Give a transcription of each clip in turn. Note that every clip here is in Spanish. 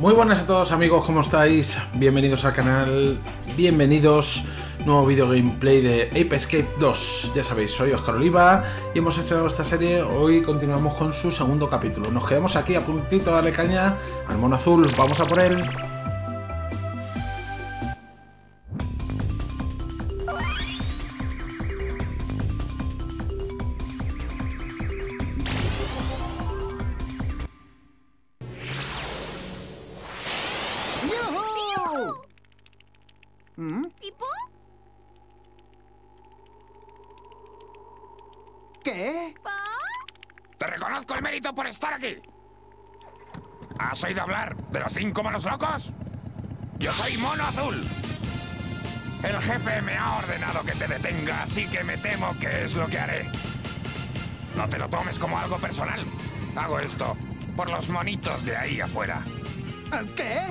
Muy buenas a todos amigos, ¿cómo estáis? Bienvenidos al canal, bienvenidos, nuevo video gameplay de Ape Escape 2. Ya sabéis, soy Oscar Oliva y hemos estrenado esta serie, hoy continuamos con su segundo capítulo. Nos quedamos aquí a puntito, darle caña al mono azul, vamos a por él. Por estar aquí. ¿Has oído hablar de los 5 monos locos? Yo soy Mono Azul. El jefe me ha ordenado que te detenga, así que me temo que es lo que haré. No te lo tomes como algo personal. Hago esto por los monitos de ahí afuera. ¿Qué?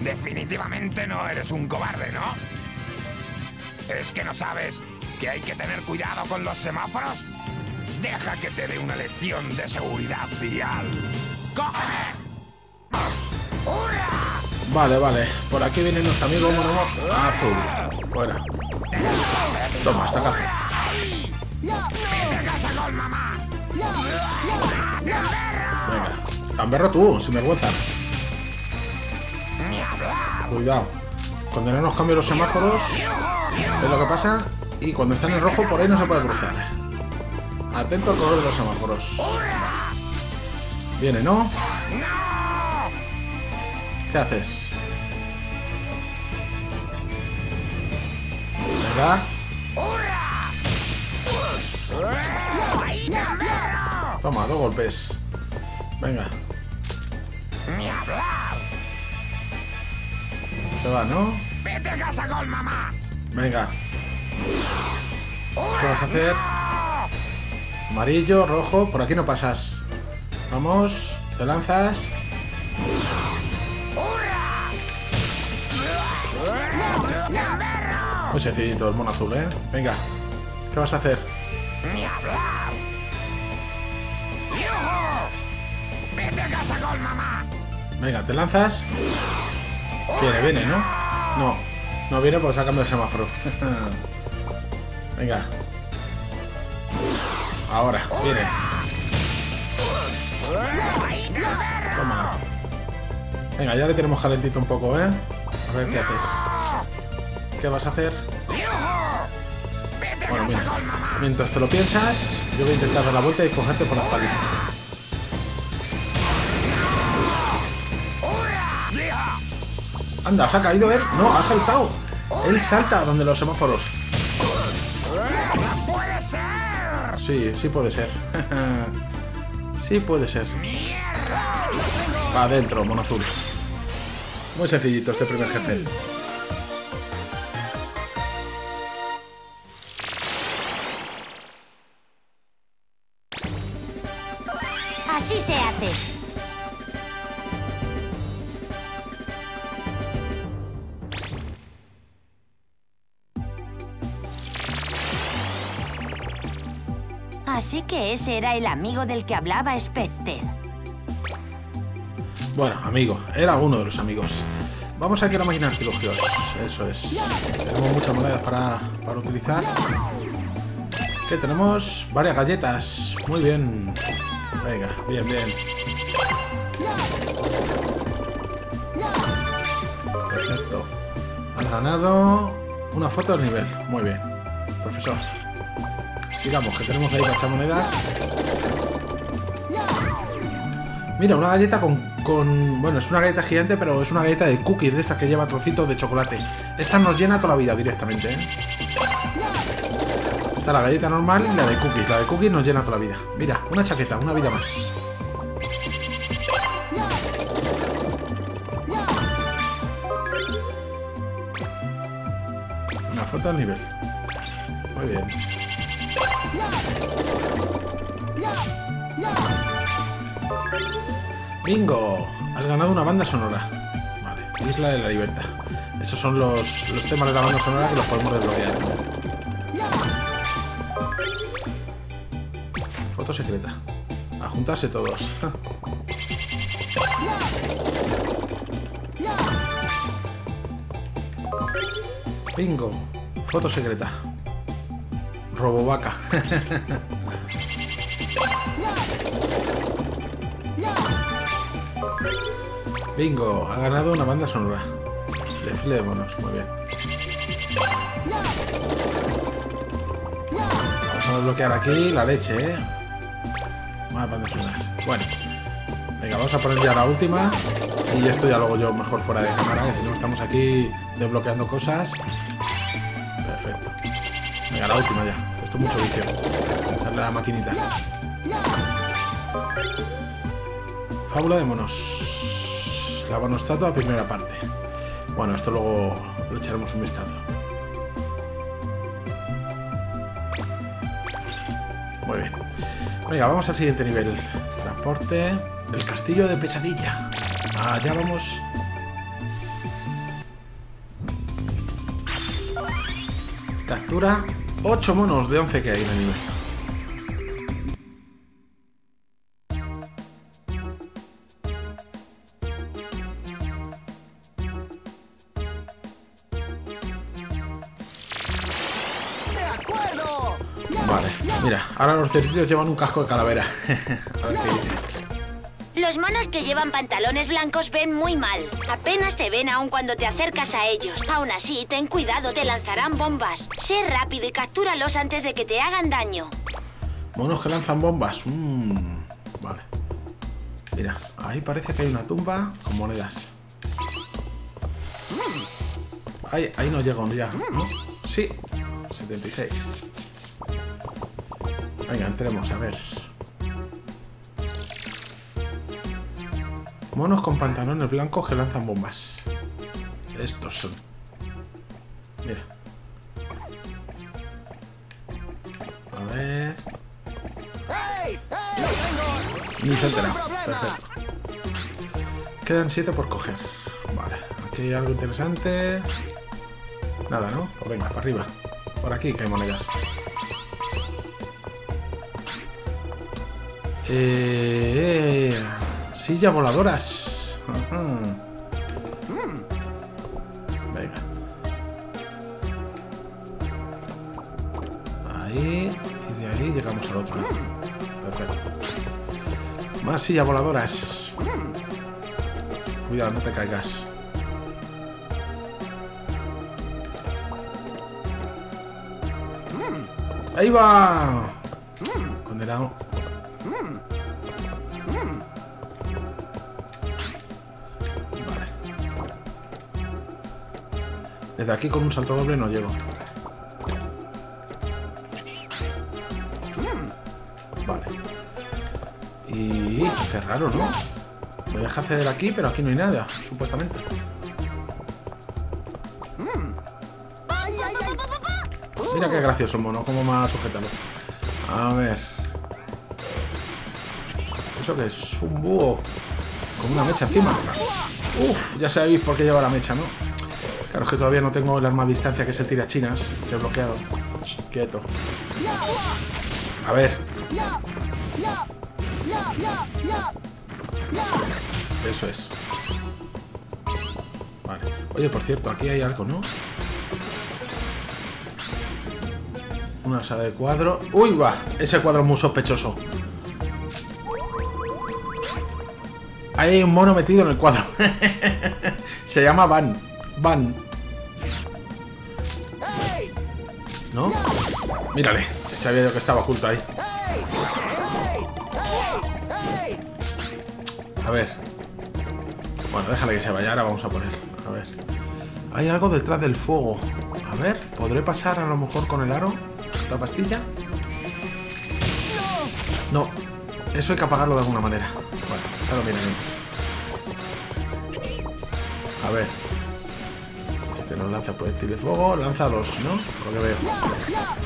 Definitivamente no eres un cobarde, ¿no? ¿Es que no sabes que hay que tener cuidado con los semáforos? Deja que te dé una lección de seguridad vial. ¡Cógeme! ¡Hurra! Vale, vale. Por aquí viene nuestro amigo mono azul. Fuera. Toma, esta caza. ¡Me casa con mamá! Venga. ¡Camberro tú, sin vergüenza! Cuidado. Cuando no nos cambien los semáforos, es lo que pasa. Y cuando están en rojo, por ahí no se puede cruzar. Atento al color de los semáforos. Viene, ¿no? ¿Qué haces? ¿Verdad? Toma, 2 golpes. Venga. Se va, ¿no? Vete a casa con mamá. Venga. ¿Qué vas a hacer? Amarillo, rojo, por aquí no pasas. Vamos, te lanzas. Muy sencillito el mono azul, ¿eh? Venga, ¿qué vas a hacer? Venga, te lanzas. Viene, viene, ¿no? No, no viene porque se ha cambiado el semáforo. Venga. Ahora, viene. Toma. Venga, ya le tenemos calentito un poco, ¿eh? A ver qué haces. ¿Qué vas a hacer? Bueno, mira. Mientras te lo piensas, yo voy a intentar dar la vuelta y cogerte por la espalda. Anda, se ha caído él. No, ha saltado. Él salta donde los semáforos. Sí, sí puede ser. Sí puede ser. Va adentro, mono azul. Muy sencillito este primer jefe. Así se hace. Así que ese era el amigo del que hablaba Specter. Bueno, amigo, era uno de los amigos. Vamos a que la máquina arqueológica. Eso es. Tenemos muchas monedas para utilizar. Que tenemos varias galletas. Muy bien. Venga, bien, bien. Perfecto. Has ganado una foto del nivel. Muy bien, profesor. Digamos que tenemos ahí gachamonedas. Mira, una galleta con... Bueno, es una galleta gigante, pero es una galleta de cookies, de estas que lleva trocitos de chocolate. Esta nos llena toda la vida directamente, ¿eh? Está la galleta normal y la de cookies. La de cookies nos llena toda la vida. Mira, una chaqueta, una vida más. Una foto al nivel. Muy bien. Bingo, has ganado una banda sonora. Vale, Isla de la Libertad. Esos son los temas de la banda sonora que los podemos desbloquear. Foto secreta. A juntarse todos. Bingo. Foto secreta. Robovaca. Bingo. Ha ganado una banda sonora. Desfile de monos. Muy bien. Vamos a desbloquear aquí la leche, ¿eh? Más bandas sonoras. Bueno. Venga, vamos a poner ya la última. Y esto ya lo hago yo mejor fuera de cámara, que si no estamos aquí desbloqueando cosas. Perfecto. Venga, la última ya. Esto es mucho vicio. Darle a la maquinita. Fábula de monos. La monostatua, primera parte. Bueno, esto luego le echaremos un vistazo. Muy bien. Venga, vamos al siguiente nivel. Transporte. El castillo de pesadilla. Allá vamos. Captura 8 monos de 11 que hay en el nivel. Vale, mira, ahora los cerditos llevan un casco de calavera. A ver qué dice. Los monos que llevan pantalones blancos ven muy mal. Apenas te ven aun cuando te acercas a ellos. Aún así, ten cuidado, te lanzarán bombas. Sé rápido y captúralos antes de que te hagan daño. Monos que lanzan bombas. Vale. Mira, ahí parece que hay una tumba con monedas. Ahí no llega un día, ¿no? Sí, 76. Venga, entremos, a ver. Monos con pantalones blancos que lanzan bombas. Estos son. Mira. A ver. Ni se entera. Perfecto. Quedan 7 por coger. Vale. Aquí hay algo interesante. Nada, ¿no? Pues venga, para arriba. Por aquí que hay monedas. Sillas voladoras. Ajá. Venga. Ahí. Y de ahí llegamos al otro lado. Perfecto. Más sillas voladoras. Cuidado, no te caigas. ¡Ahí va! Condenado. Desde aquí con un salto doble no llego. Vale. Y... qué raro, ¿no? Me deja acceder aquí, pero aquí no hay nada, supuestamente. Mira qué gracioso el mono, como más sujetado. A ver... ¿Eso qué es? Un búho con una mecha encima. Uf, ya sabéis por qué lleva la mecha, ¿no? Claro, es que todavía no tengo el arma a distancia que se tira a chinas. Desbloqueado. Quieto. A ver. Eso es. Vale. Oye, por cierto, aquí hay algo, ¿no? Una sala de cuadro. ¡Uy, va! Ese cuadro es muy sospechoso. Ahí hay un mono metido en el cuadro. Se llama Van. Van. ¿No? Mírale, si sabía yo que estaba oculto ahí. A ver. Bueno, déjale que se vaya, ahora vamos a poner. A ver. Hay algo detrás del fuego. A ver, ¿podré pasar a lo mejor con el aro? ¿La pastilla? No. Eso hay que apagarlo de alguna manera. Bueno, ya lo miraremos. A ver. Este no lanza proyectil de fuego, lanza dos, ¿no? Por lo que veo.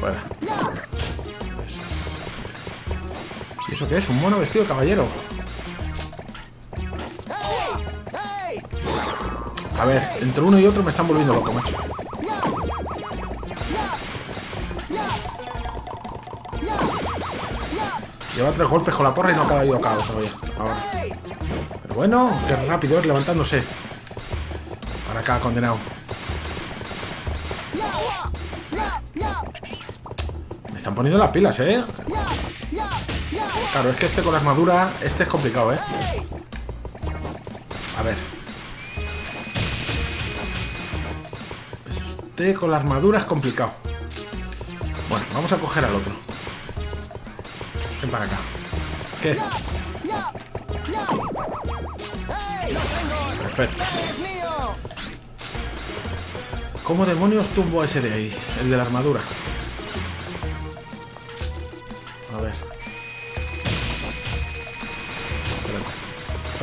Fuera. Eso. ¿Y eso qué es? Un mono vestido de caballero. A ver, entre uno y otro me están volviendo loco, macho. Lleva 3 golpes con la porra y no ha caído cabo todavía. Ahora. Pero bueno, qué rápido es levantándose. Para acá, condenado. están poniendo las pilas, ¿eh? Claro, es que este con la armadura... Este es complicado, ¿eh? A ver. Este con la armadura es complicado. Bueno, vamos a coger al otro. Ven para acá. ¿Qué? Perfecto. ¿Cómo demonios tumbo ese de ahí? El de la armadura. A ver.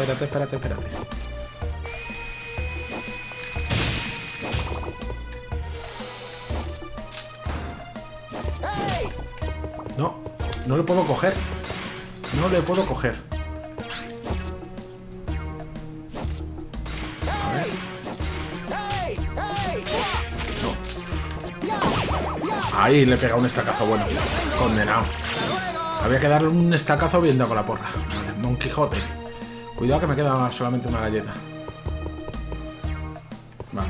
Espérate, espérate, espérate. No, no le puedo coger. No le puedo coger. Ahí le he pegado un estacazo bueno. Condenado. Había que darle un estacazo bien dado con la porra. Vale, Don Quijote. Cuidado que me queda solamente una galleta. Vale.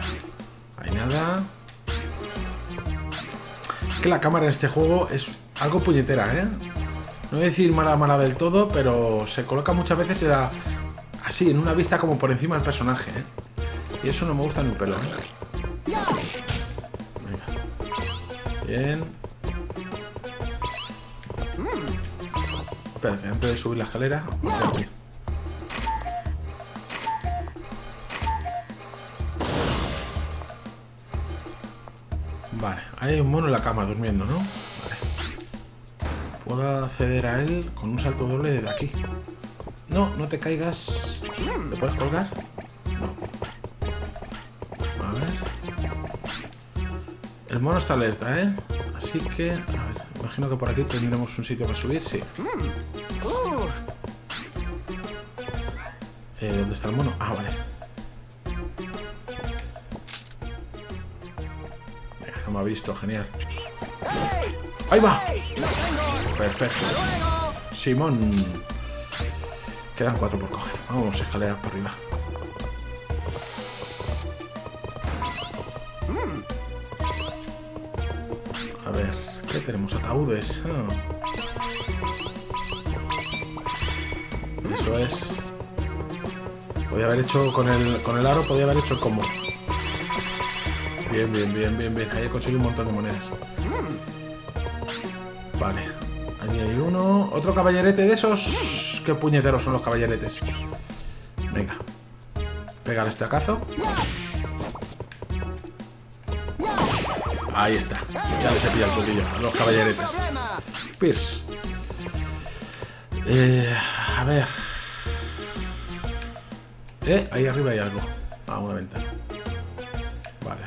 Ahí nada. Es que la cámara en este juego es algo puñetera, ¿eh? No voy a decir mala mala del todo, pero se coloca muchas veces así, en una vista como por encima del personaje, ¿eh? Y eso no me gusta ni un pelo, ¿eh? Bien. Espérate, antes de subir la escalera. Espérate. Vale, ahí hay un mono en la cama durmiendo, ¿no? Vale. Puedo acceder a él con un salto doble desde aquí. No, no te caigas. ¿Te puedes colgar? El mono está alerta, ¿eh? Así que... A ver, imagino que por aquí tendremos un sitio para subir, sí. ¿Dónde está el mono? Ah, vale. No me ha visto, genial. ¡Ahí va! Perfecto. Simón. Quedan 4 por coger. Vamos, escaleras por arriba. A ver, ¿qué tenemos? Ataúdes. Ah. Eso es. Podría haber hecho con el aro, podría haber hecho el combo. Bien, bien, bien, bien, bien. Ahí he conseguido un montón de monedas. Vale. Allí hay uno. Otro caballerete de esos. Qué puñeteros son los caballeretes. Venga. Pegar este acaso. Ahí está. Ya les he pillado el tobillo a los caballeretes. Pierce. A ver. Ahí arriba hay algo. Ah, una ventana. Vale.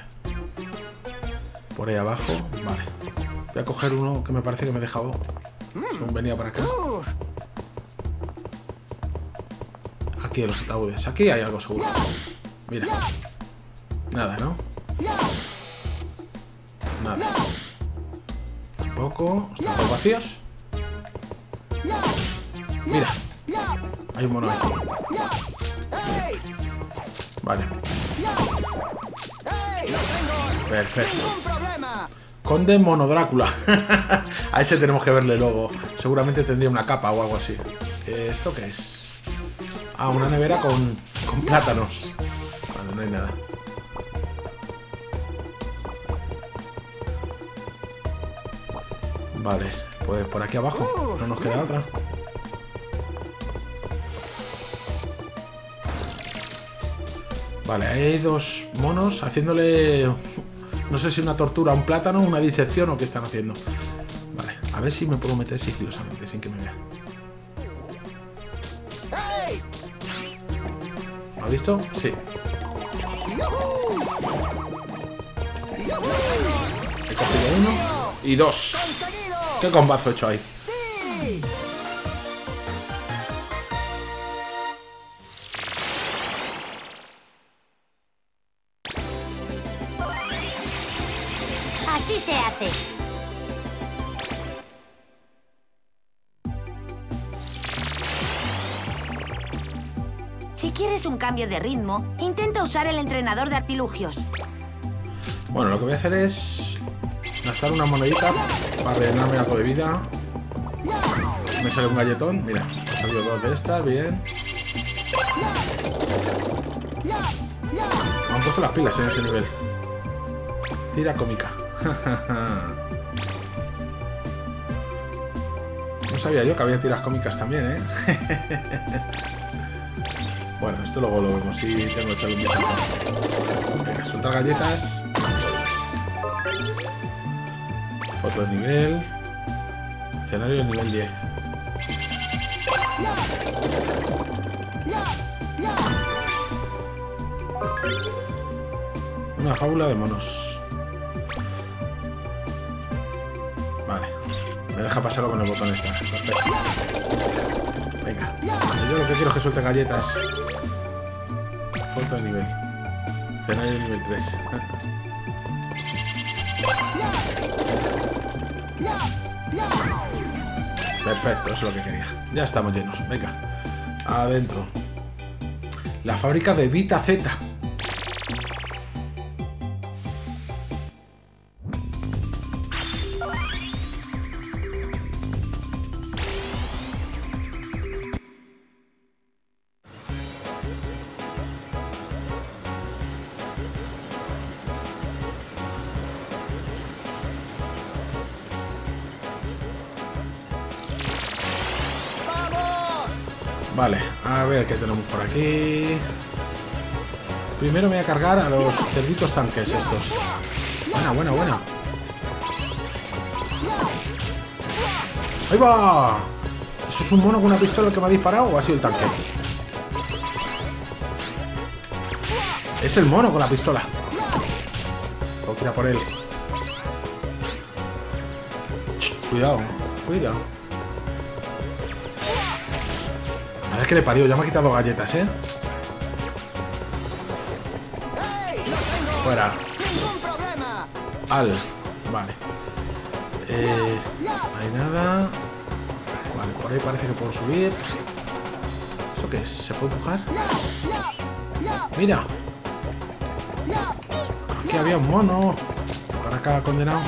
Por ahí abajo. Vale. Voy a coger uno que me parece que me he dejado. Según venía para acá. Aquí hay los ataúdes. Aquí hay algo seguro. Mira. Nada, ¿no? Nada. Tampoco. Están todos vacíos. Mira. Hay un mono aquí. Vale. Perfecto. Conde Mono Drácula. A ese tenemos que verle luego. Seguramente tendría una capa o algo así. ¿Esto qué es? Ah, una nevera con plátanos. Vale, no hay nada. Vale, pues por aquí abajo no nos queda otra. Vale, ahí hay 2 monos haciéndole, no sé si una tortura a un plátano, una disección o qué están haciendo. Vale, a ver si me puedo meter sigilosamente sin que me vean. ¿Me ha visto? Sí. He cogido 1 y 2. ¡Qué combazo he hecho ahí! Sí. Así se hace. Si quieres un cambio de ritmo, intenta usar el entrenador de artilugios. Bueno, lo que voy a hacer es... Gastar una monedita para rellenarme algo de vida. Me sale un galletón. Mira, me han salido dos de estas, bien. Me han puesto las pilas en ese nivel. Tira cómica. No sabía yo que había tiras cómicas también, ¿eh? Bueno, esto luego lo vemos si tengo que echarle un vistazo. Venga, soltar galletas. Foto de nivel. Escenario de nivel 10. Una jaula de monos. Vale. Me deja pasarlo con el botón este. Perfecto. Venga. Yo lo que quiero es que suelte galletas. Foto de nivel. Escenario de nivel 3. Perfecto, eso es lo que quería. Ya estamos llenos. Venga. Adentro. La fábrica de Vita Z. Vale, a ver qué tenemos por aquí. Primero me voy a cargar a los cerditos tanques estos. Buena, buena, buena. ¡Ahí va! ¿Eso es un mono con una pistola que me ha disparado o ha sido el tanque? Es el mono con la pistola. Tengo que ir a por él. Cuidado, cuidado. Es que le parió, ya me ha quitado galletas, ¿eh? Fuera. Al. Vale. No hay nada. Vale, por ahí parece que puedo subir. ¿Eso qué es? ¿Se puede empujar? Mira. Aquí había un mono. Para acá, condenado.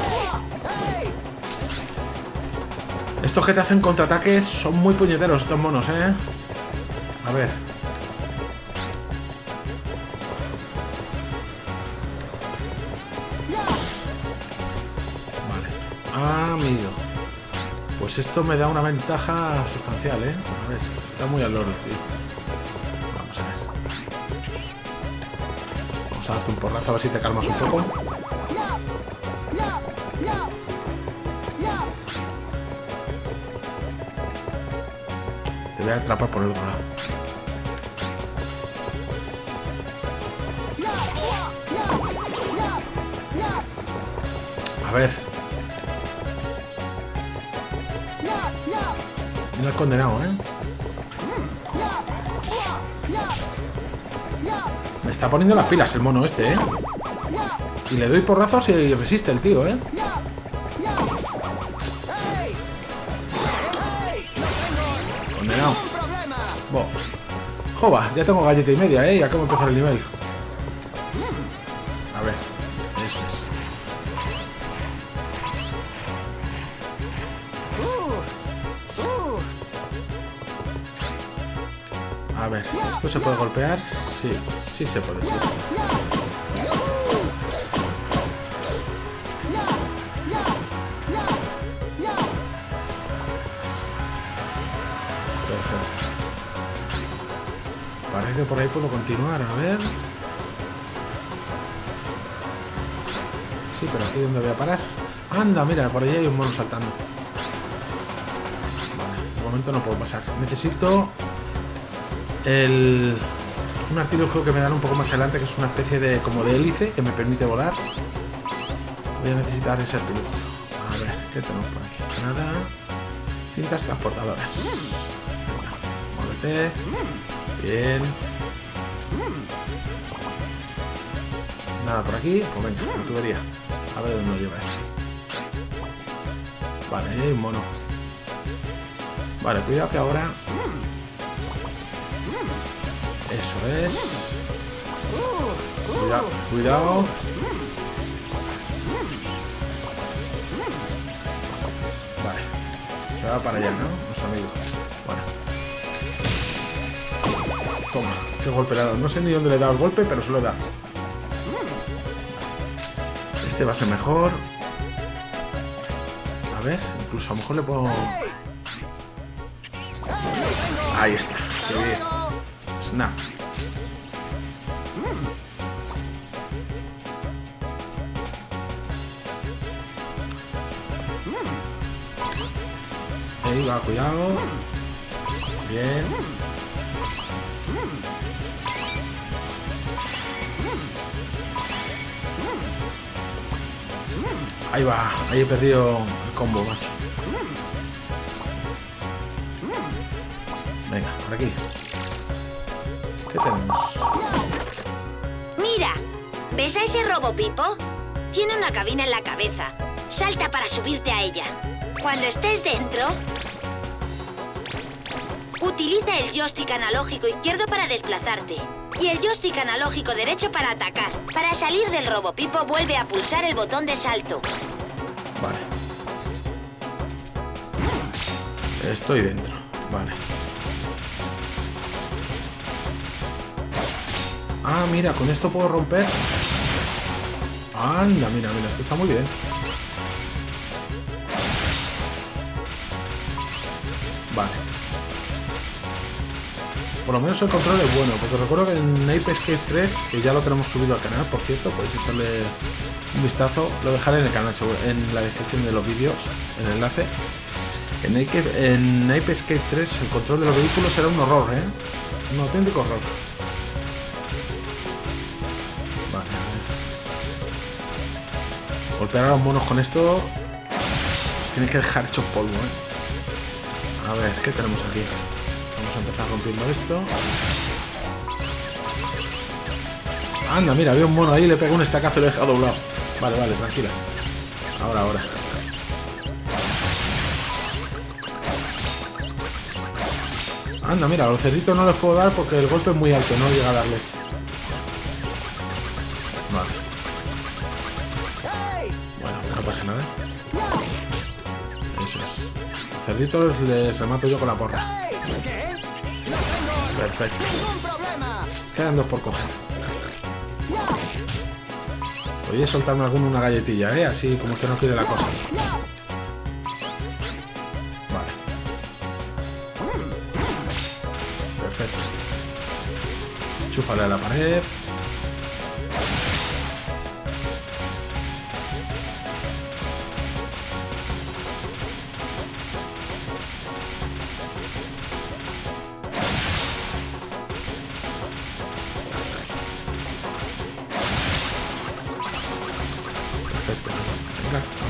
Estos que te hacen contraataques son muy puñeteros, estos monos, ¿eh? A ver. Vale. Amigo. Pues esto me da una ventaja sustancial, ¿eh? A ver, está muy al loro, tío. Vamos a ver. Vamos a darte un porrazo a ver si te calmas un poco. Te voy a atrapar por el otro lado. A ver. No es condenado, ¿eh? Me está poniendo las pilas el mono este, ¿eh? Y le doy porrazos y resiste el tío, ¿eh? Condenado. Bo. Jova, ya tengo galleta y media, ¿eh? Y acabo de empezar el nivel. A ver. Eso es. A ver, ¿esto se puede golpear? Sí, sí se puede, sí. Perfecto. Parece que por ahí puedo continuar, a ver. Sí, pero aquí donde voy a parar. Anda, mira, por ahí hay un mono saltando. Vale, de momento no puedo pasar. Necesito... un artilugio que me dan un poco más adelante, que es una especie de como de hélice que me permite volar. Voy a necesitar ese artilugio. A ver, ¿qué tenemos por aquí? Nada. Cintas transportadoras. Muévete. Bien. Nada por aquí. Pues venga, la tubería. A ver dónde nos lleva esto. Vale, hay un mono. Vale, cuidado que ahora... Eso es. Cuidado, cuidado. Se va para allá, ¿no? Nuestro amigo. Bueno. Toma, qué golpe le ha dado. No sé ni dónde le he dado el golpe, pero se lo he dado. Este va a ser mejor. A ver, incluso a lo mejor le puedo... Ahí está. Qué bien. Snap. Ahí va, cuidado. Bien. Ahí va, ahí he perdido el combo, macho. Venga, por aquí. ¿Qué tenemos? Mira, ¿ves a ese robopipo? Tiene una cabina en la cabeza. Salta para subirte a ella. Cuando estés dentro, utiliza el joystick analógico izquierdo para desplazarte y el joystick analógico derecho para atacar. Para salir del robopipo, vuelve a pulsar el botón de salto. Vale. Estoy dentro. Vale. Ah, mira, con esto puedo romper. Anda, mira, mira, esto está muy bien. Vale. Por lo menos el control es bueno, porque recuerdo que en Ape Escape 3, que ya lo tenemos subido al canal, por cierto, podéis echarle un vistazo, lo dejaré en el canal, en la descripción de los vídeos, en el enlace. En Ape Escape 3 el control de los vehículos era un horror, ¿eh? Un auténtico horror. Vale, a ver. Golpear a los monos con esto os tienes que dejar hechos polvo, ¿eh? A ver, ¿qué tenemos aquí? Vamos a empezar rompiendo esto. Anda, mira, había un mono ahí, le pego un estacazo y lo he dejado doblado. Vale, vale, tranquila. Ahora, ahora. Anda, mira, a los cerditos no les puedo dar porque el golpe es muy alto, no llega a darles. Vale. Bueno, no pasa nada. Eso es. Cerditos les remato yo con la porra. Perfecto. Quedan dos por coger. Oye, soltarme alguno una galletilla, ¿eh? Así como que no quiere la cosa. Vale. Perfecto. Chúfale a la pared.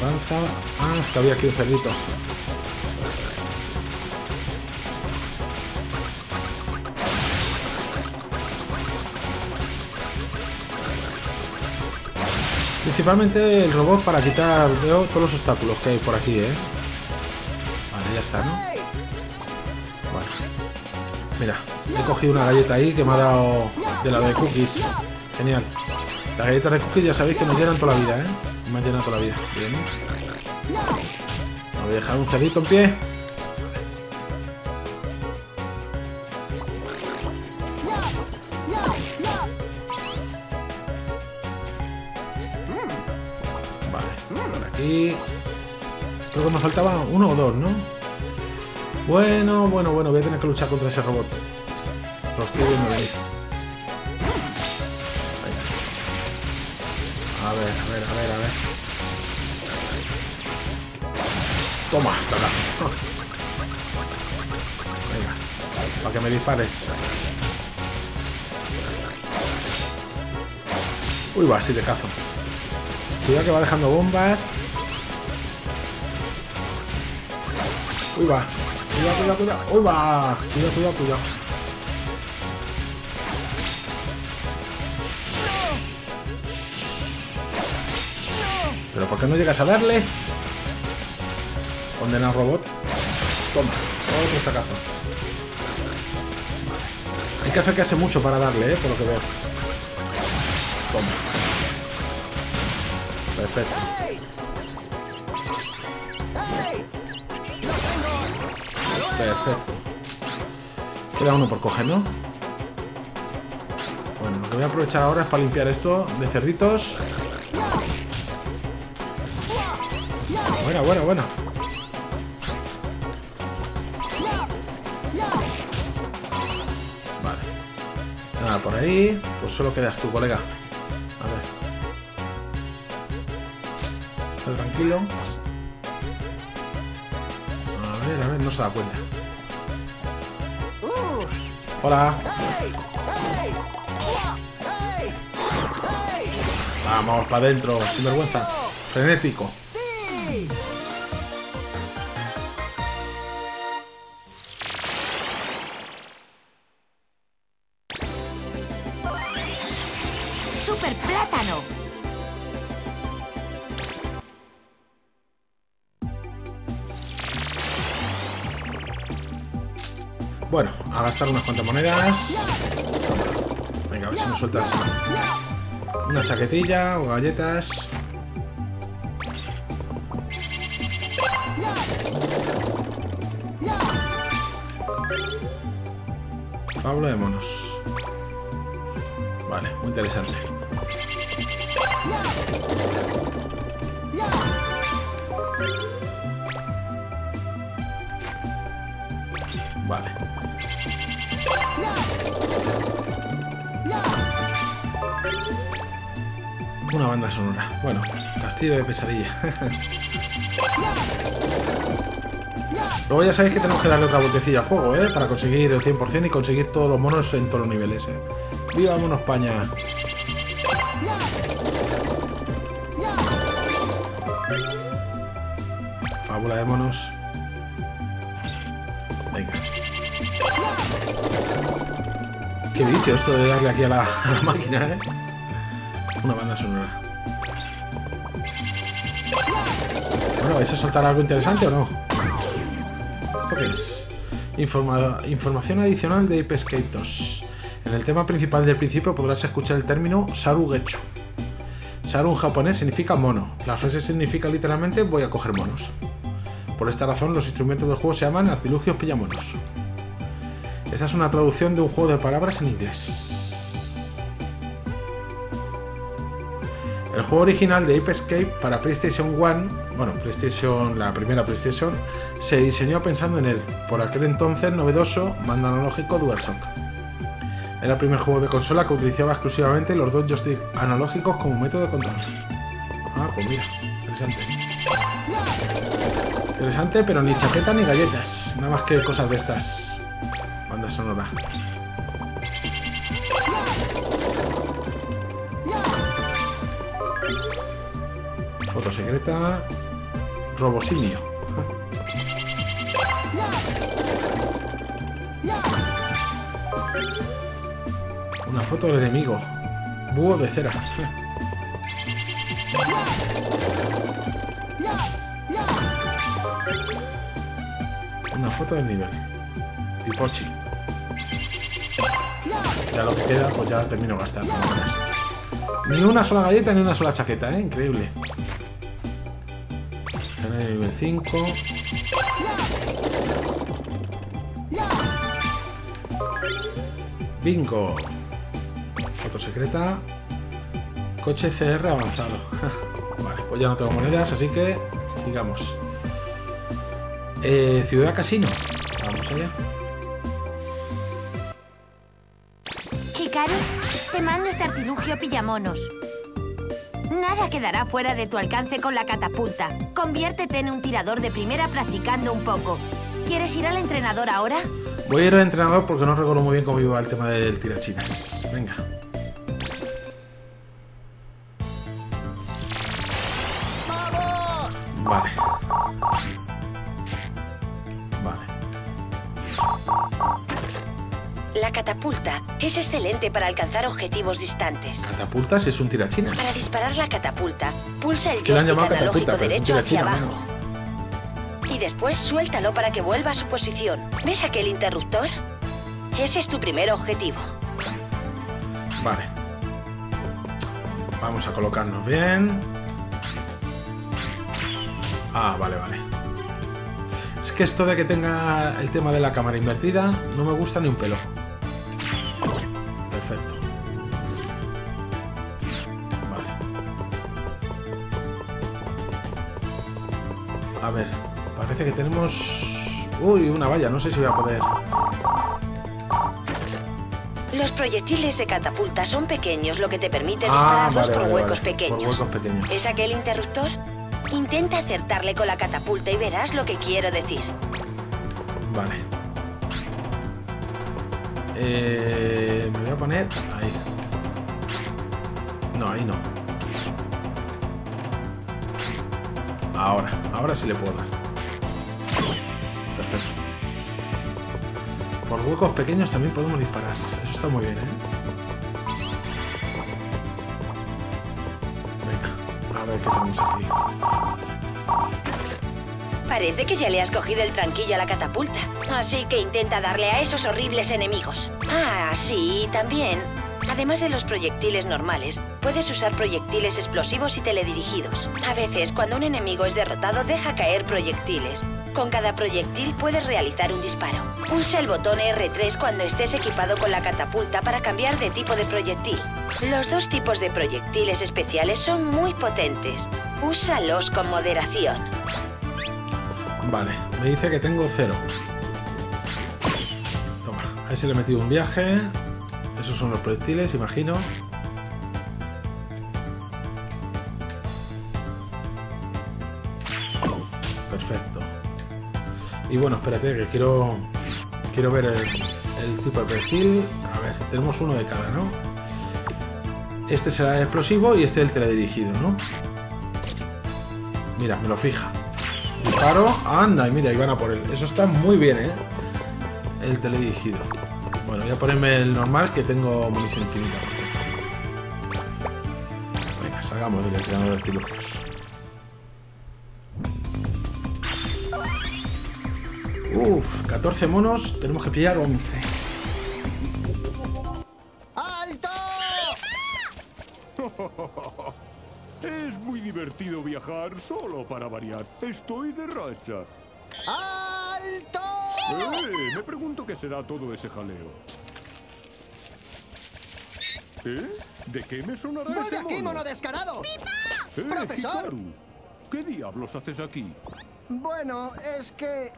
Avanza. Ah, es que había aquí un cerdito. Principalmente el robot para quitar, veo, todos los obstáculos que hay por aquí, ¿eh? Vale, ya está, ¿no? Bueno. Mira, he cogido una galleta ahí que me ha dado de la de cookies. Genial. Las galletas de cookies ya sabéis que me llenan toda la vida, ¿eh? Me ha llenado toda la vida. Bien. Me voy a dejar un cerdito en pie. Vale, por aquí. Creo que nos faltaba uno o dos, ¿no? Bueno, voy a tener que luchar contra ese robot. Lo estoy viendo ahí. A ver. Toma, hasta acá. Venga, para que me dispares. Uy, va, sí te cazo. Cuidado que va dejando bombas. Uy, va. Cuidado. Uy, va. Cuidado. ¿Pero por qué no llegas a darle? Condena al robot. Toma, otro estacazo. Vale. Hay que acercarse mucho para darle, por lo que veo. Toma. Perfecto. Perfecto. Queda uno por coger, ¿no? Bueno, lo que voy a aprovechar ahora es para limpiar esto de cerditos. Buena, buena, buena. Vale. Nada por ahí. Pues solo quedas tú, colega. A ver. Está tranquilo. A ver, no se da cuenta. Hola. Vamos, para adentro, sin vergüenza. Frenético. Super plátano. Bueno, a gastar unas cuantas monedas. Venga, a ver si me sueltas una chaquetilla o galletas. Pablo de monos. Vale, muy interesante. Vale. Una banda sonora. Bueno, castillo de pesadilla. Luego ya sabéis que tenemos que darle otra botecilla al juego, ¿eh? Para conseguir el 100% y conseguir todos los monos en todos los niveles, ¿eh? ¡Viva Mono España! Fábula de monos. Venga. Qué vicio esto de darle aquí a la máquina, ¿eh? Una banda sonora. Bueno, ¿vais a soltar algo interesante o no? ¿Esto qué es? Información adicional de Ape Escape 2. En el tema principal del principio podrás escuchar el término Saru Getchu. Saru en japonés significa mono. La frase significa literalmente voy a coger monos. Por esta razón los instrumentos del juego se llaman artilugios pillamonos. Esta es una traducción de un juego de palabras en inglés. El juego original de Ape Escape para PlayStation 1, bueno, la primera PlayStation, se diseñó pensando en él, por aquel entonces novedoso mando analógico DualShock. Era el primer juego de consola que utilizaba exclusivamente los dos joysticks analógicos como método de control. Ah, pues mira, interesante. Interesante, pero ni chaqueta ni galletas, nada más que cosas de estas. Banda sonora. Foto secreta. Robosilio. Una foto del enemigo. Búho de cera. Una foto del nivel. Pipochi. Ya lo que queda, pues ya termino gastando. Ni una sola galleta ni una sola chaqueta, ¿eh? Increíble. Nivel 5. Bingo. Foto secreta. Coche CR avanzado. Vale, pues ya no tengo monedas, así que sigamos. Ciudad Casino. Vamos allá. Hikaru, te mando este artilugio pillamonos. Nada quedará fuera de tu alcance con la catapulta. Conviértete en un tirador de primera practicando un poco. ¿Quieres ir al entrenador ahora? Voy a ir al entrenador porque no recuerdo muy bien cómo iba el tema del tirachinas. Venga. ¡Vamos! Vale. La catapulta es excelente para alcanzar objetivos distantes. ¿Catapultas es un tirachinas? Para disparar la catapulta, pulsa el joystick analógico derecho hacia abajo. Y después suéltalo para que vuelva a su posición. ¿Ves aquel interruptor? Ese es tu primer objetivo. Vale. Vamos a colocarnos bien. Ah, vale, vale. que esto de que tenga el tema de la cámara invertida no me gusta ni un pelo. Perfecto. Vale. A ver, parece que tenemos... Uy, una valla, no sé si voy a poder... Los proyectiles de catapulta son pequeños, lo que te permite dispararlos por huecos pequeños. ¿Es aquel interruptor? Intenta acertarle con la catapulta y verás lo que quiero decir. Vale. Me voy a poner ahí. No, ahí no. Ahora, ahora sí le puedo dar. Perfecto. Por huecos pequeños también podemos disparar. Eso está muy bien, ¿eh? Venga, a ver qué tenemos aquí. Parece que ya le has cogido el tranquillo a la catapulta. Así que intenta darle a esos horribles enemigos. Ah, sí, también. Además de los proyectiles normales, puedes usar proyectiles explosivos y teledirigidos. A veces, cuando un enemigo es derrotado, deja caer proyectiles. Con cada proyectil puedes realizar un disparo. Pulsa el botón R3 cuando estés equipado con la catapulta para cambiar de tipo de proyectil. Los dos tipos de proyectiles especiales son muy potentes. Úsalos con moderación. Vale, me dice que tengo 0. Toma, ahí se le he metido un viaje. Esos son los proyectiles, imagino. Perfecto. Y bueno, espérate, que quiero ver el tipo de perfil. A ver, tenemos uno de cada, ¿no? Este será el explosivo y este el teledirigido, ¿no? Mira, me lo fija. Disparo. Anda, y mira, y van a por él. Eso está muy bien, ¿eh? El teledirigido. Bueno, voy a ponerme el normal, que tengo munición infinita. Venga, salgamos del entrenador de artilugios. Uf, 14 monos, tenemos que pillar 11. ¡Alto! Es muy divertido viajar solo para variar. Estoy de racha. ¡Alto! Me pregunto qué será todo ese jaleo. ¿De qué me sonará ese mono? ¡Voy de aquí, mono descarado! ¡Profesor! Hikaru, ¿qué diablos haces aquí? Bueno, es que...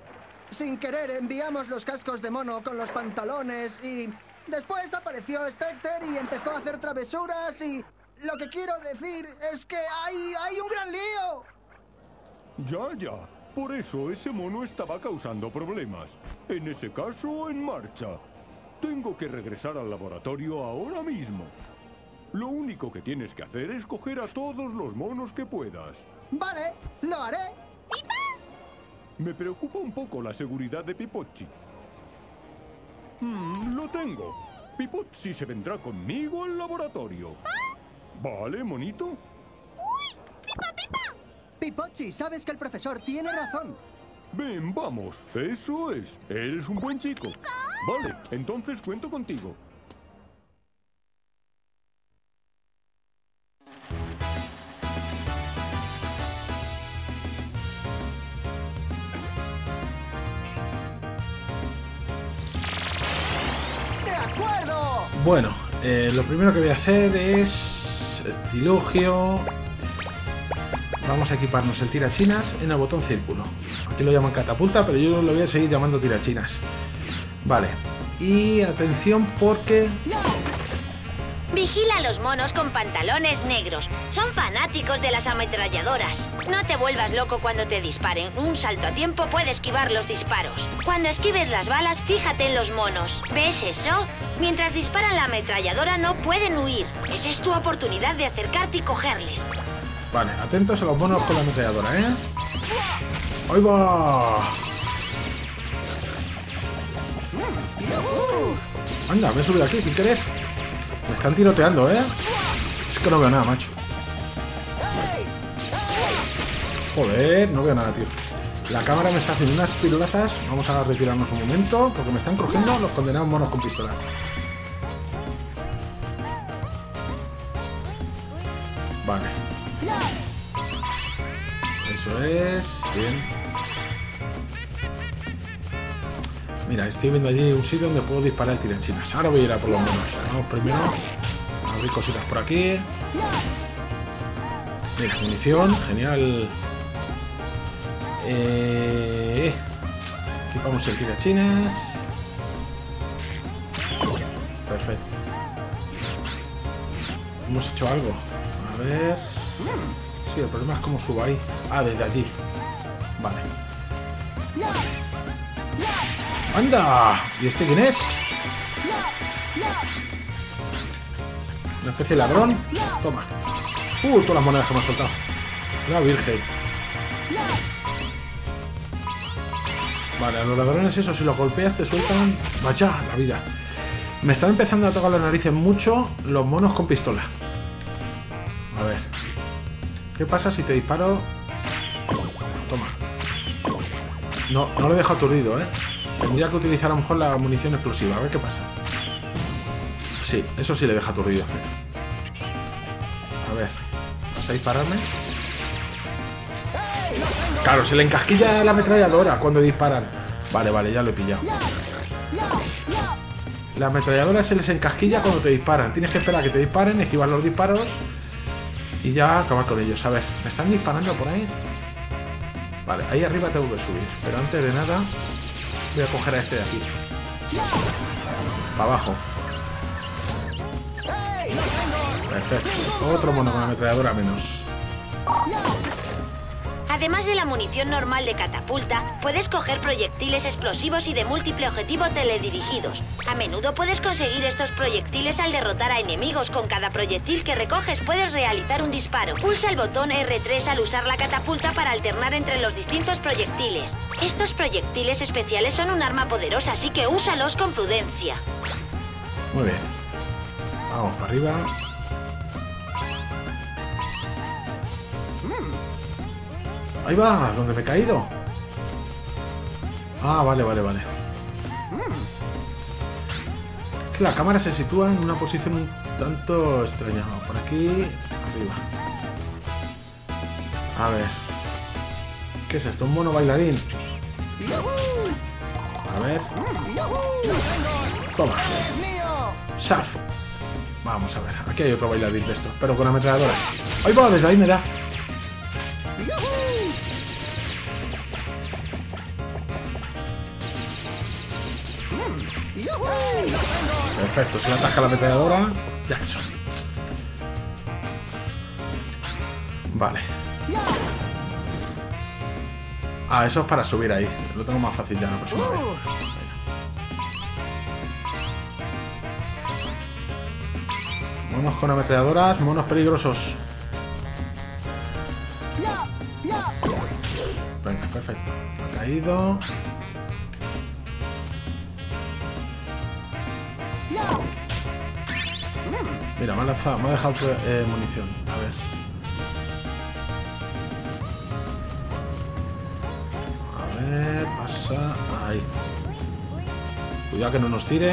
sin querer enviamos los cascos de mono con los pantalones y... después apareció Specter y empezó a hacer travesuras y... lo que quiero decir es que hay un gran lío. Ya. Por eso ese mono estaba causando problemas. En ese caso, en marcha. Tengo que regresar al laboratorio ahora mismo. Lo único que tienes que hacer es coger a todos los monos que puedas. Vale, lo haré. Me preocupa un poco la seguridad de Pipocci. Lo tengo. Pipocci se vendrá conmigo al laboratorio. Vale, monito. ¡Uy! ¡Pipa! Pipocci, sabes que el profesor tiene razón. Ven, vamos. Eso es. Eres un buen chico. Vale, entonces cuento contigo. Bueno, lo primero que voy a hacer es artilugio. Vamos a equiparnos el tirachinas en el botón círculo. Aquí lo llaman catapulta, pero yo lo voy a seguir llamando tirachinas. Vale. Y atención porque... Vigila a los monos con pantalones negros. Son fanáticos de las ametralladoras. No te vuelvas loco cuando te disparen. Un salto a tiempo puede esquivar los disparos. Cuando esquives las balas, fíjate en los monos. ¿Ves eso? Mientras disparan la ametralladora no pueden huir. Esa es tu oportunidad de acercarte y cogerles. Vale, atentos a los monos con la ametralladora, ¿eh? ¡Ahí va! Anda, me he subido aquí sin querer. Me están tiroteando, ¿eh? Es que no veo nada, macho. Joder, no veo nada, tío. La cámara me está haciendo unas pirulazas. Vamos a retirarnos un momento, porque me están cogiendo los condenados monos con pistola. Vale. Eso es. Bien. Mira, estoy viendo allí un sitio donde puedo disparar tiranchinas. Ahora voy a ir a por los monos. Vamos primero a abrir cositas por aquí. Mira, munición, genial. Equipamos el tirachinas. Perfecto. Hemos hecho algo. A ver. Sí, el problema es cómo subo ahí. Ah, desde allí. Vale. ¡Anda! ¿Y este quién es? ¿Una especie de ladrón? Toma. Todas las monedas que me ha soltado. La virgen. Vale, a los ladrones eso, si los golpeas te sueltan... ¡Vaya, la vida! Me están empezando a tocar las narices mucho los monos con pistola. A ver. ¿Qué pasa si te disparo? Toma. No, no lo dejo aturdido, ¿eh? Tendría que utilizar a lo mejor la munición explosiva. A ver qué pasa. Sí, eso sí le deja aturdido. A ver. ¿Vas a dispararme? Claro, se le encasquilla la ametralladora cuando disparan. Vale, vale, ya lo he pillado. La ametralladora se les encasquilla cuando te disparan. Tienes que esperar a que te disparen, esquivar los disparos y ya acabar con ellos. A ver, ¿me están disparando por ahí? Vale, ahí arriba tengo que subir. Pero antes de nada, voy a coger a este de aquí. Para abajo. Perfecto. Otro mono con ametralladora menos. Además de la munición normal de catapulta, puedes coger proyectiles explosivos y de múltiple objetivo teledirigidos. A menudo puedes conseguir estos proyectiles al derrotar a enemigos. Con cada proyectil que recoges puedes realizar un disparo. Pulsa el botón R3 al usar la catapulta para alternar entre los distintos proyectiles. Estos proyectiles especiales son un arma poderosa, así que úsalos con prudencia. Muy bien. Vamos para arriba. Ahí va, donde me he caído. Ah, vale, vale, vale. Es que la cámara se sitúa en una posición un tanto extraña. Por aquí, arriba. A ver. ¿Qué es esto? ¿Un mono bailarín? A ver. Toma. ¡Saf! Vamos a ver. Aquí hay otro bailarín de estos, pero con ametralladora. Ahí va, desde ahí me da. Perfecto, se le ataca la ametralladora. Jackson. Vale. Ah, eso es para subir ahí. Lo tengo más fácil ya la próxima vez. Monos con ametralladoras, monos peligrosos. Venga, perfecto. Ha caído. Mira, me ha lanzado, me ha dejado munición. A ver. A ver, pasa ahí. Cuidado que no nos tire.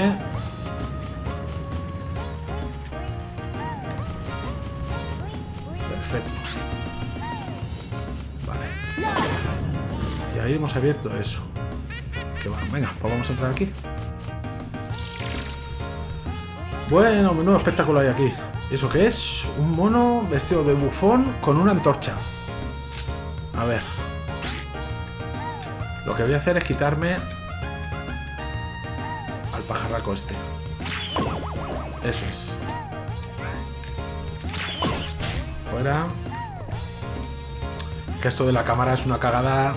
Perfecto. Vale. Y ahí hemos abierto eso. Que va, venga, pues vamos a entrar aquí. Bueno, menudo espectáculo hay aquí. ¿Eso qué es? Un mono vestido de bufón con una antorcha. A ver. Lo que voy a hacer es quitarme al pajarraco este. Eso es. Fuera. Es que esto de la cámara es una cagada.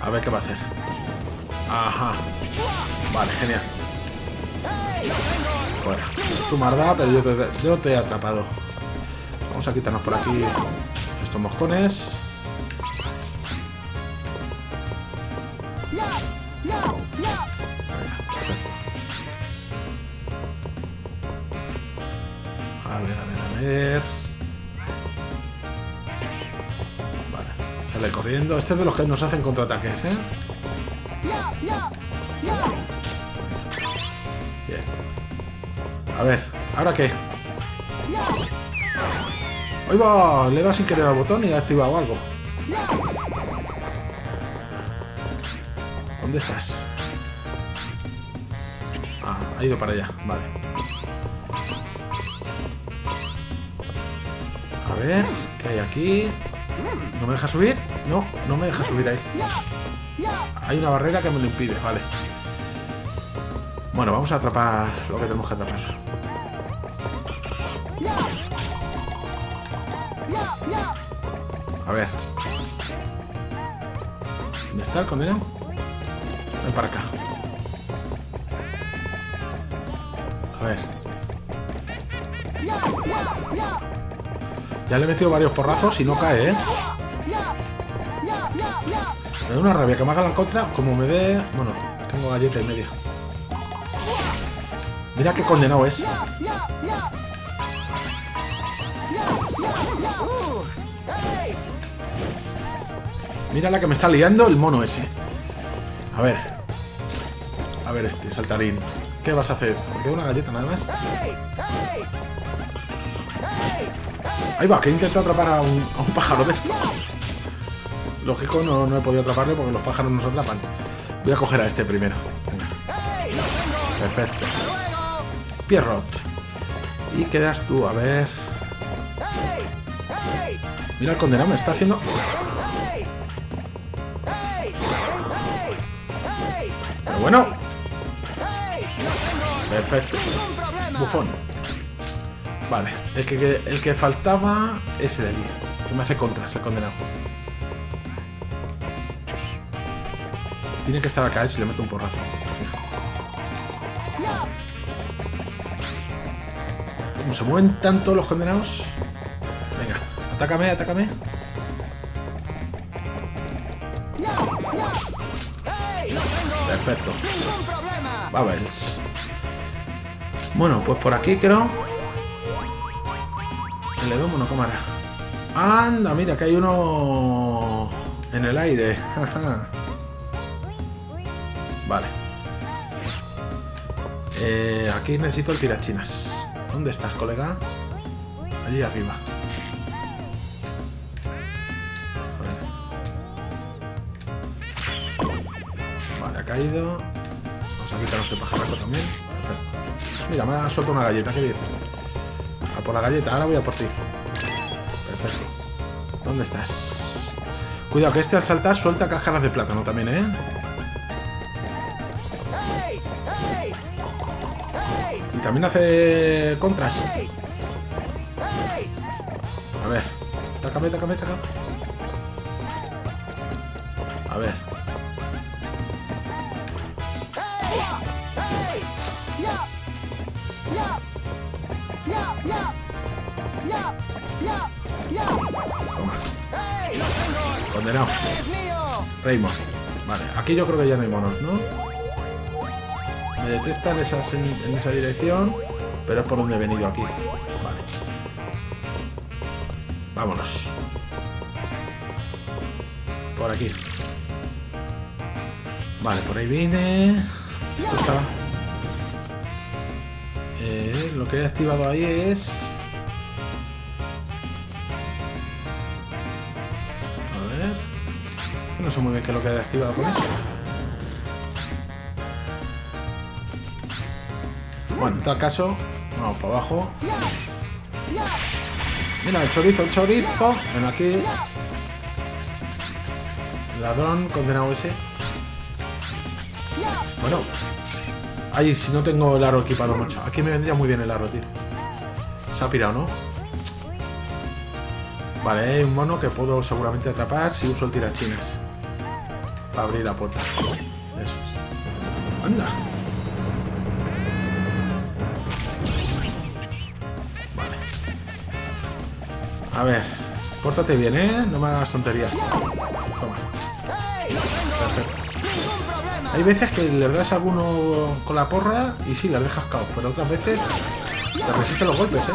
A ver qué va a hacer. Ajá. Vale, genial. Bueno, tú me has dado, pero yo te he atrapado. Vamos a quitarnos por aquí estos moscones. A ver, a ver, a ver. Vale, sale corriendo. Este es de los que nos hacen contraataques, ¿eh? Bien. A ver, ¿ahora qué? ¡Ahí va! Le he dado sin querer al botón y ha activado algo. ¿Dónde estás? Ah, ha ido para allá, vale. A ver, ¿qué hay aquí? ¿No me deja subir? No, no me deja subir ahí. Hay una barrera que me lo impide, vale. Bueno, vamos a atrapar lo que tenemos que atrapar. A ver. ¿Dónde está el condenado? Ven para acá. A ver. Ya le he metido varios porrazos y no cae, ¿eh? Me da una rabia que me haga la contra como me dé... Bueno, tengo galleta y media. Mira qué condenado es. Mira la que me está liando el mono ese. A ver. A ver este, saltarín. ¿Qué vas a hacer? Me queda una galleta nada más. Ahí va, que he intentado atrapar a un pájaro de estos. Lógico, no he podido atraparle porque los pájaros nos atrapan. Voy a coger a este primero. Venga. Perfecto. Pierrot. Y quedas tú, a ver... Mira el condenado, me está haciendo... Pero bueno. Perfecto. Bufón. Vale, el que faltaba es el de allí, que me hace contras el condenado. Tiene que estar a caer si le meto un porrazo. Como se mueven tanto los condenados. Venga, atácame, atácame. Perfecto. Bubbles. Bueno, pues por aquí creo. Le doy monocámara. Anda, mira que hay uno en el aire. Vale. Aquí necesito el tirachinas. ¿Dónde estás, colega? Allí arriba. A ver. Vale, ha caído. Vamos a quitarnos el pajarraco también. Perfecto. Mira, me ha soltado una galleta, qué bien. A por la galleta, ahora voy a por ti. Perfecto. ¿Dónde estás? Cuidado, que este al saltar suelta cáscaras de plátano también, ¿eh? También hace contras. A ver. Tácame, tácame, tácame. A ver. Toma. Condenado. Raymond. Vale, aquí yo creo que ya no hay monos, ¿no? Me detectan esas en esa dirección, pero es por donde he venido aquí. Vale. Vámonos. Por aquí. Vale, por ahí vine. Esto está... lo que he activado ahí es... A ver... No sé muy bien qué es lo que he activado con eso. Bueno, en tal caso, vamos para abajo. Mira, el chorizo, el chorizo. Bueno, aquí. Ladrón, condenado ese. Bueno. Ahí, si no tengo el aro equipado mucho. Aquí me vendría muy bien el aro, tío. Se ha pirado, ¿no? Vale, hay un mono que puedo seguramente atrapar si uso el tirachinas. Para abrir la puerta. Eso es. Anda. A ver, pórtate bien, ¿eh? No me hagas tonterías. Toma. Perfecto. Hay veces que les das a alguno con la porra y sí, las dejas caos, pero otras veces te resisten los golpes, ¿eh?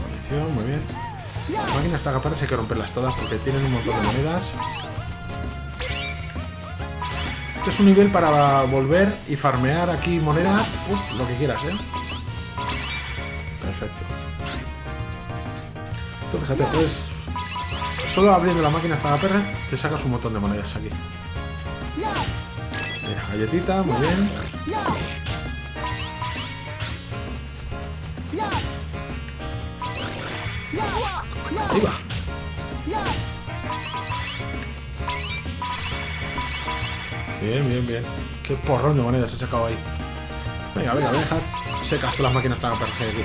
Munición, muy bien. Las máquinas tagaparas hay que romperlas todas porque tienen un montón de monedas. Este es un nivel para volver y farmear aquí monedas, lo que quieras, ¿eh? Perfecto. esto, fíjate, pues solo abriendo la máquina hasta la perra te sacas un montón de monedas aquí. Mira, galletita, muy bien. Ahí va. Bien, bien, bien. Qué porrón de monedas he sacado ahí. Venga, venga, voy a dejar secas todas las máquinas para aparecer aquí.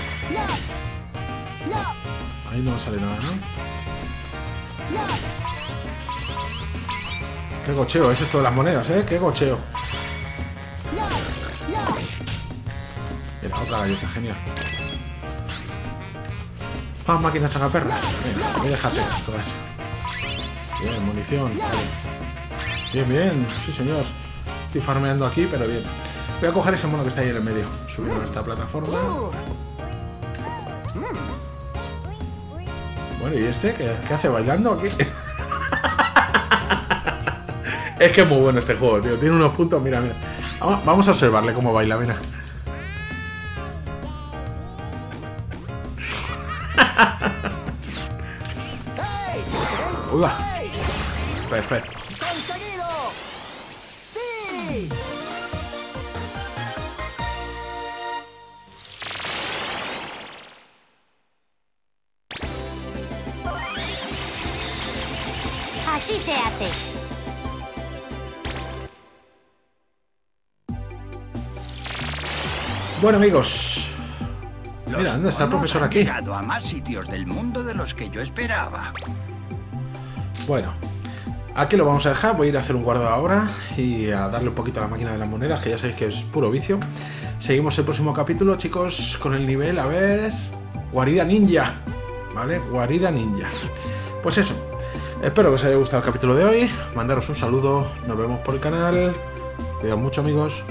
Ahí no me sale nada, ¿no? Qué gocheo es esto de las monedas, ¿eh? Qué gocheo. Mira, otra galleta, genial. Más máquinas a la perra. Venga, voy a dejar secas todas. Bien, munición. Vale. Bien, bien, sí señor. Estoy farmeando aquí, pero bien. Voy a coger ese mono que está ahí en el medio. Subirlo a esta plataforma. Bueno, ¿y este? ¿Qué hace bailando aquí? Es que es muy bueno este juego, tío. Tiene unos puntos, mira, mira. Vamos a observarle cómo baila, mira. Uy, va. Perfecto. Así se hace. Bueno, amigos. Mira, ¿dónde está el profesor aquí? He llegado a más sitios del mundo de los que yo esperaba. Bueno, aquí lo vamos a dejar. Voy a ir a hacer un guardado ahora y a darle un poquito a la máquina de las monedas, que ya sabéis que es puro vicio. Seguimos el próximo capítulo, chicos, con el nivel, a ver... Guarida Ninja, ¿vale? Guarida Ninja. Pues eso. Espero que os haya gustado el capítulo de hoy. Mandaros un saludo. Nos vemos por el canal. Cuidaos mucho, amigos.